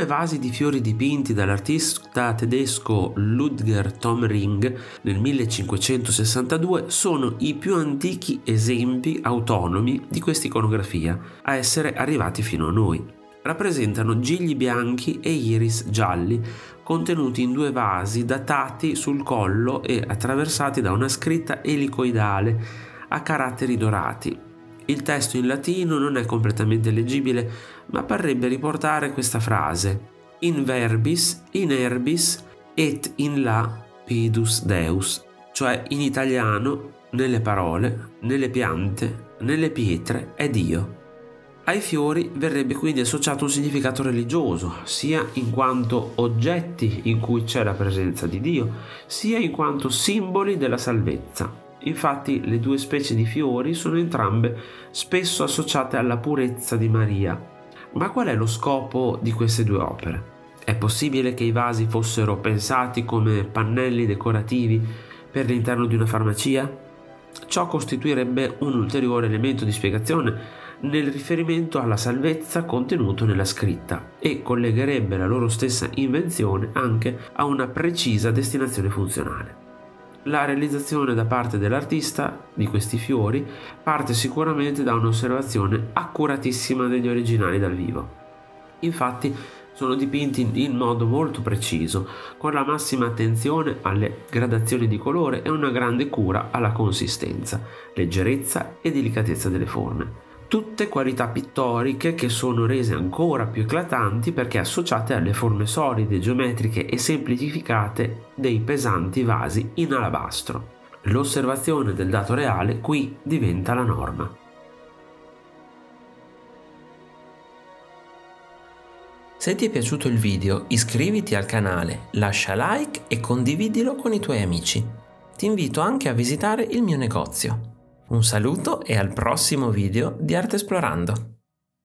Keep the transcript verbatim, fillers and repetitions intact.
Due vasi di fiori dipinti dall'artista tedesco Ludger tom Ring nel millecinquecentosessantadue sono i più antichi esempi autonomi di questa iconografia a essere arrivati fino a noi. Rappresentano gigli bianchi e iris gialli contenuti in due vasi datati sul collo e attraversati da una scritta elicoidale a caratteri dorati. Il testo in latino non è completamente leggibile, ma parrebbe riportare questa frase: in verbis, in herbis, et in la pidus Deus, cioè in italiano, nelle parole, nelle piante, nelle pietre è Dio. Ai fiori verrebbe quindi associato un significato religioso, sia in quanto oggetti in cui c'è la presenza di Dio, sia in quanto simboli della salvezza. Infatti le due specie di fiori sono entrambe spesso associate alla purezza di Maria. Ma qual è lo scopo di queste due opere? È possibile che i vasi fossero pensati come pannelli decorativi per l'interno di una farmacia? Ciò costituirebbe un ulteriore elemento di spiegazione nel riferimento alla salvezza contenuto nella scritta e collegherebbe la loro stessa invenzione anche a una precisa destinazione funzionale. La realizzazione da parte dell'artista di questi fiori parte sicuramente da un'osservazione accuratissima degli originali dal vivo. Infatti sono dipinti in modo molto preciso, con la massima attenzione alle gradazioni di colore e una grande cura alla consistenza, leggerezza e delicatezza delle forme. Tutte qualità pittoriche che sono rese ancora più eclatanti perché associate alle forme solide, geometriche e semplificate dei pesanti vasi in alabastro. L'osservazione del dato reale qui diventa la norma. Se ti è piaciuto il video, iscriviti al canale, lascia like e condividilo con i tuoi amici. Ti invito anche a visitare il mio negozio. Un saluto e al prossimo video di Artesplorando!